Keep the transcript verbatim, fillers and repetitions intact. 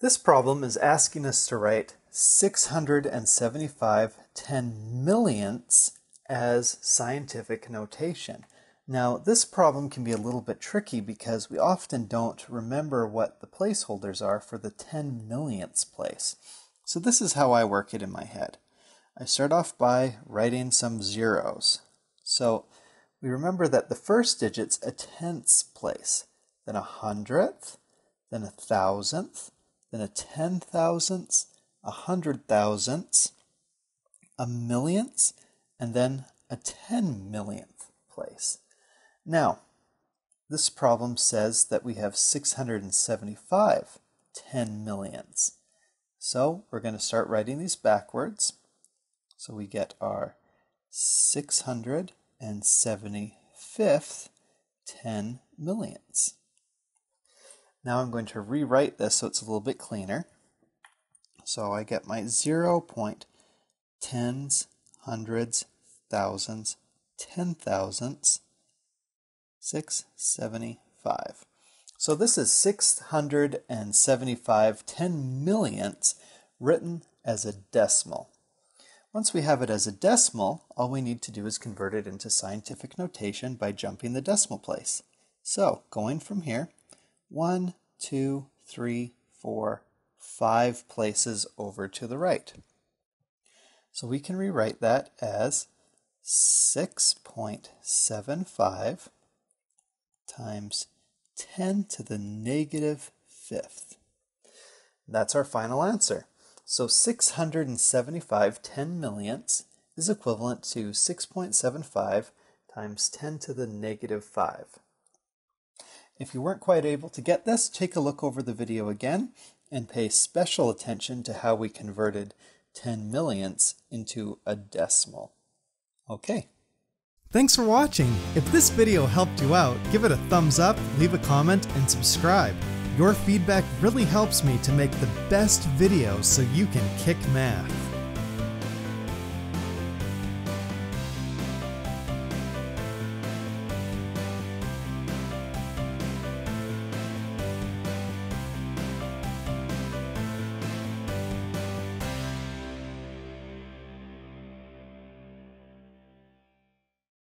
This problem is asking us to write six hundred seventy-five ten millionths as scientific notation. Now, this problem can be a little bit tricky because we often don't remember what the placeholders are for the ten millionths place. So this is how I work it in my head. I start off by writing some zeros. So we remember that the first digit's a tenths place, then a hundredth, then a thousandth, then a ten thousandths, a hundred thousandths, a millionths, and then a ten millionth place. Now, this problem says that we have six hundred seventy-five ten millionths. So we're going to start writing these backwards. So we get our six hundred seventy-fifth ten millionths. Now I'm going to rewrite this so it's a little bit cleaner. So I get my zero point tens, hundreds, thousands, ten thousandths, six hundred seventy-five. So this is six hundred seventy-five ten millionths written as a decimal. Once we have it as a decimal, all we need to do is convert it into scientific notation by jumping the decimal place. So going from here, one, two, three, four, five places over to the right. So we can rewrite that as six point seven five times ten to the negative fifth. That's our final answer. So six hundred seventy-five ten millionths is equivalent to six point seven five times ten to the negative five. If you weren't quite able to get this, take a look over the video again and pay special attention to how we converted ten millionths into a decimal. Okay. Thanks for watching. If this video helped you out, give it a thumbs up, leave a comment, and subscribe. Your feedback really helps me to make the best videos so you can kick math.